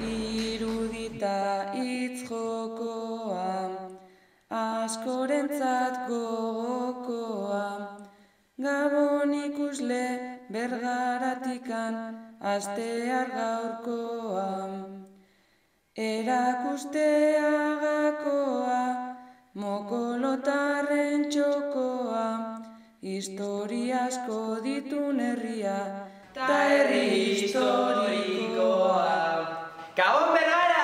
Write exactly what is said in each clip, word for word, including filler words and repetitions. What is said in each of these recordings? Irudita hitz jokoa, askorentzat gogokoa, Gabon ikusle Bergaratikan astear gaurkoa. Erakustea gakoa, mokolotarren txokoa, historiasko ditun herria, ta herri historikoa. Gabon Bergara!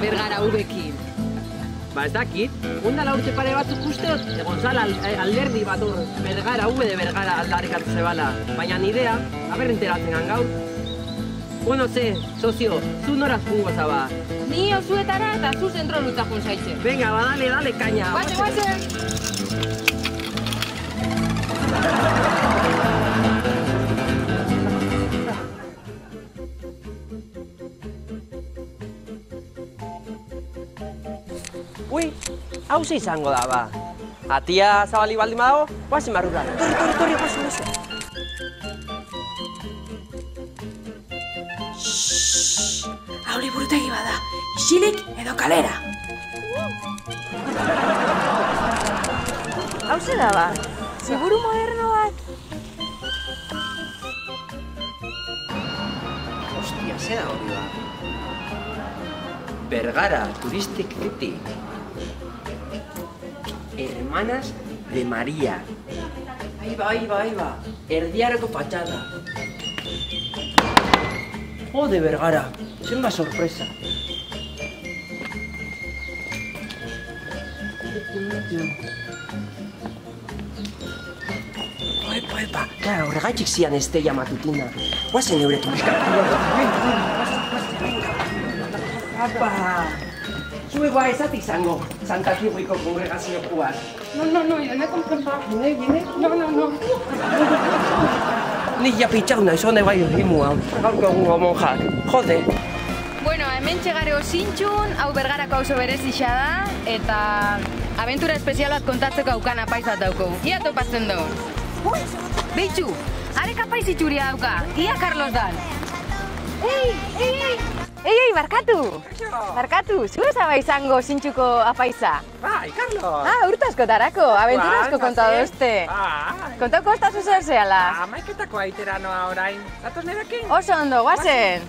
Bergara ubekin. Ba ez dakit, ondala urte pare batzuk usteot, egon zala alderdi bat hor, Bergara ube de Bergara aldarrikatu zebala. Baina nirea, haber enteratzen gaur. Bueno, ze, sozio, zu noraz jungo zaba. Ni osuetara eta zu zentro lutza jun zaitxe. Venga, ba, dale, dale, kaina. Guaxe, guaxe! Ui, hauze izango da, ba. Atia zabali baldin badago, guazen barrura. Torri, torri, torri, guazen, guazen. Shhh, hau liburutegi bada. Isilik edo kalera. Hauze da, ba. Liburu moderno bat. Hostia, ze da hori, ba. Bergara, turistik kritik. Hermanas de María. Ahí va, ahí va, ahí va. Erdiareko patxada. Jode, Bergara. Zenba sorpresa. Oepa, oepa. Claro, horregatik zian estella matutina. Guazen euretu. Apa! Zuegoa ezati izango, Santa Kirriko kongregazio kuaz. No, no, no, irene kontrempa. Bine, bine? No, no, no. Nik japitxauna, izone bai urrimua. Gaurko gugo monjak. Jode. Bueno, hemen txegareo zintxun, hau Bergarako auzo berez isa da, eta aventura espezial bat kontatzeko aukan apaiz bat dauko. Ia topatzen dugu. Ui! Beitxu, arek apaiz itxuria dauka. Ia Carlos dan. Ei, ei, ei! Ei, ei, barkatu! Barkatu, zure zaba izango zintxuko apaiza. Bai, Carlos! Ah, urte askotarako, abentura asko kontadozte. Kontauko osta zuzer zehala. Amaiketako aitera noa orain. Zatoz nerekin? Oso ondo, guazen!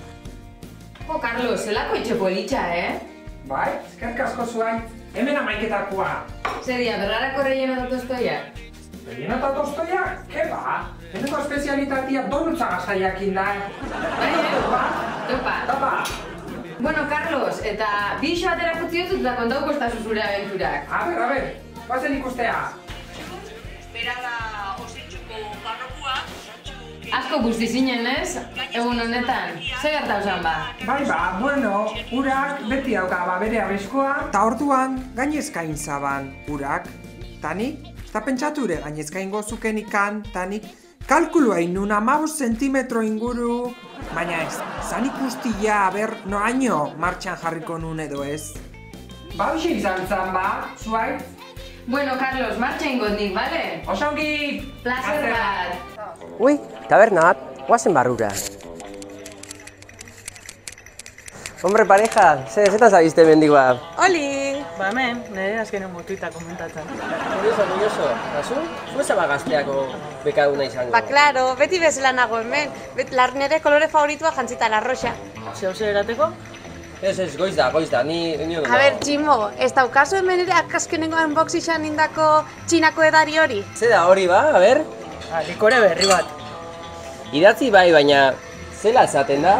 Jo, Carlos, zelako etxe politxa, eh? Bai, eskerrik asko zuain. Hemen amaiketakoa. Zer dia, Bergarako relleno da tostoia? Relleno da tostoia? Ke ba? Eneko espezialitatia donutza gazaiak inda. Bai, topa, topa. Topa! Bueno, Carlos, eta bi iso atera kutziotu eta kontauko estazu zure abenturak. A ber, a ber, guazen ikustea. Berala ositxuko barrokua. Asko guzti zinen, ez? Egun honetan, ze gertau zan ba? Bai ba, bueno, urak beti dauka bere arriskoa. Ta orduan, gainezkain zaban, urak. Tanik, eta pentsature gainezkain gozuken ikan, tanik. Kalkulua inun amabos zentimetro inguru. Baina ez, zan ikustia, aber, noaino martxan jarriko nun edo ez. Ba, hoxe izan zan, ba, zuaitz? Bueno, Carlos, martxan ingot nik, bale? Osaungi! Plazer bat! Ui, taberna bat, guazen barrura. Hombre, pareja, zetan zabizte mendik bat? Oli! Ba, hemen, nire azkenen motuita komentatzen. Kurioso, kurioso, da zu? Zuesa ba gazteako bekaduna izango? Ba, klaro, beti bezala nago hemen. Larnere kolore favoritua jantzita la roxa. Zeu zer erateko? Ez, ez, goiz da, goiz da, ni... A ber, Tximo, ez daukazu hemen ere akaskenengo enbox izan indako txinako edari hori? Zera hori ba, a ber? Ha, likore berri bat. Idatzi bai, baina zela esaten da?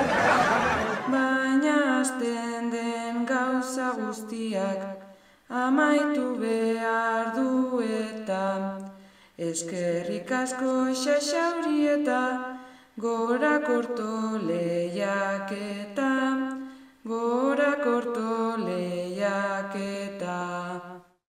Amaitu behar du eta eskerrik asko Xaxauri eta gora korto lehiaketa, gora korto lehiaketa.